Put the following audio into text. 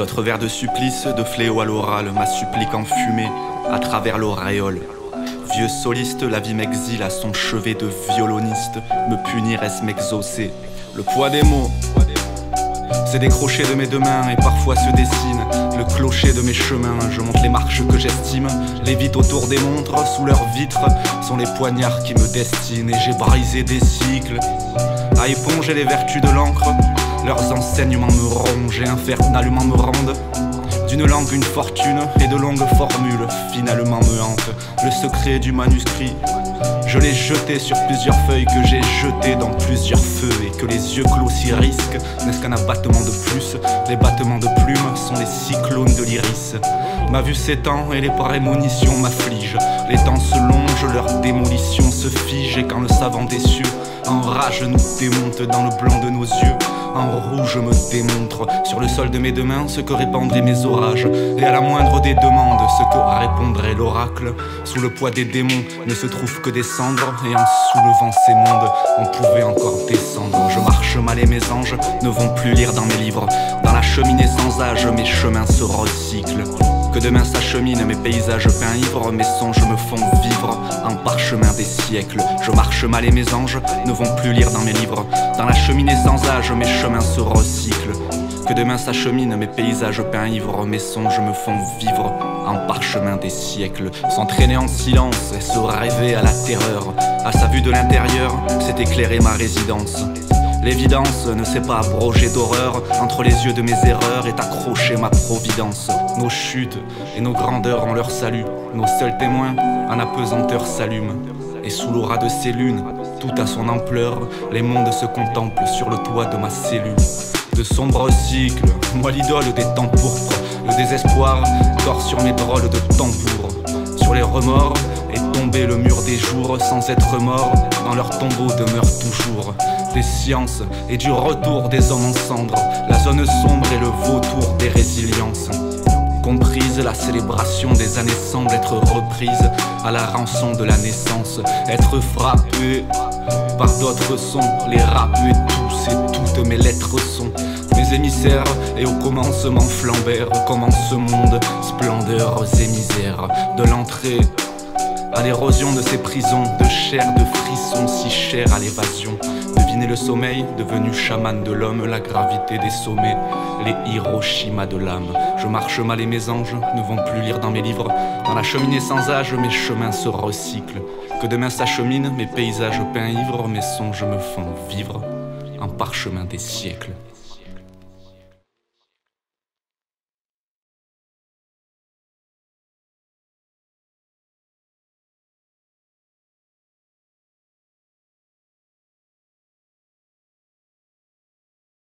D'autres vers de supplice, de fléau à l'oral, ma supplique en fumée à travers l'auréole. Vieux soliste, la vie m'exile à son chevet de violoniste, me punir est-ce m'exaucer. Le poids des mots s'est décroché de mes deux mains et parfois se dessine le clocher de mes chemins. Je monte les marches que j'estime, lévite autour des montres, sous leurs vitres sont les poignards qui me destinent. Et j'ai brisé des cycles à éponger les vertus de l'encre, leurs enseignements me rongent et infernalement me rendent. D'une langue une fortune et de longues formules finalement me hantent. Le secret du manuscrit, je l'ai jeté sur plusieurs feuilles que j'ai jetées dans plusieurs feux. Et que les yeux clos s'y risquent, n'est-ce qu'un abattement de plus? Les battements de plumes sont les cyclones de l'iris. Ma vue s'étend et les prémonitions m'affligent. Les temps se longent, leur démolition se fige. Et quand le savant déçu en rage nous démonte dans le blanc de nos yeux, en rouge me démontre sur le sol de mes deux mains ce que répandraient mes orages. Et à la moindre des demandes ce que répondrait l'oracle. Sous le poids des démons ne se trouve que des cendres, et en soulevant ces mondes on pouvait encore descendre. Je marche mal et mes anges ne vont plus lire dans mes livres. Dans la cheminée sans âge mes chemins se recyclent. Que demain s'achemine mes paysages peints ivres, mes songes me font vivre un parchemin des siècles. Je marche mal et mes anges ne vont plus lire dans mes livres. Dans la cheminée sans âge mes chemins se recyclent. Que demain s'achemine mes paysages peints ivres, mes songes me font vivre un parchemin des siècles. S'entraîner en silence et se rêver à la terreur, à sa vue de l'intérieur s'est éclairée ma résidence. L'évidence ne s'est pas abrogée d'horreur, entre les yeux de mes erreurs est accrochée ma providence. Nos chutes et nos grandeurs ont leur salut, nos seuls témoins, un apesanteur s'allume. Et sous l'aura de ces lunes, tout à son ampleur, les mondes se contemplent sur le toit de ma cellule. De sombres cycles, moi l'idole des temps pourpres, le désespoir dort sur mes drôles de tambours. Sur les remords est tombé le mur des jours, sans être mort, dans leur tombeau demeure toujours. Des sciences et du retour des hommes en cendres, la zone sombre et le vautour des résiliences. Comprise, la célébration des années semble être reprise à la rançon de la naissance. Être frappé par d'autres sons, les raps et tous et toutes mes lettres sont mes émissaires, et au commencement flambèrent, commence ce monde, splendeurs et misères. De l'entrée à l'érosion de ces prisons, de chair, de frissons si chers à l'évasion. Devinez le sommeil, devenu chaman de l'homme, la gravité des sommets, les Hiroshima de l'âme. Je marche mal et mes anges ne vont plus lire dans mes livres. Dans la cheminée sans âge, mes chemins se recyclent. Que demain s'achemine, mes paysages peints ivres, mes songes me font vivre un parchemin des siècles.